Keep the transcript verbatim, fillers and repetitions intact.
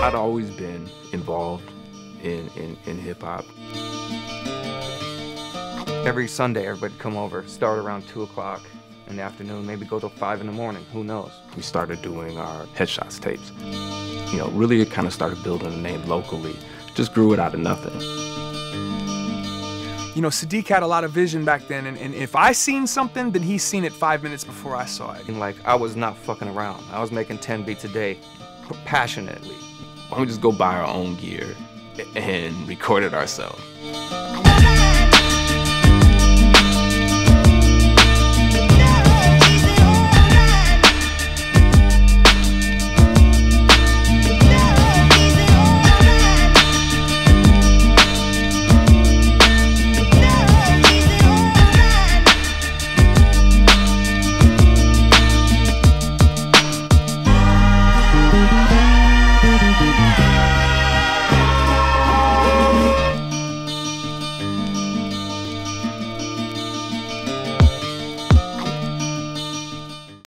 I'd always been involved in, in, in hip-hop. Every Sunday, everybody'd come over, start around two o'clock in the afternoon, maybe go till five in the morning, who knows. We started doing our Headshots tapes. You know, really it kind of started building a name locally. Just grew it out of nothing. You know, Siddiq had a lot of vision back then, and, and if I seen something, then he seen it five minutes before I saw it. And like, I was not fucking around. I was making ten beats a day, passionately. Why don't we just go buy our own gear and record it ourselves?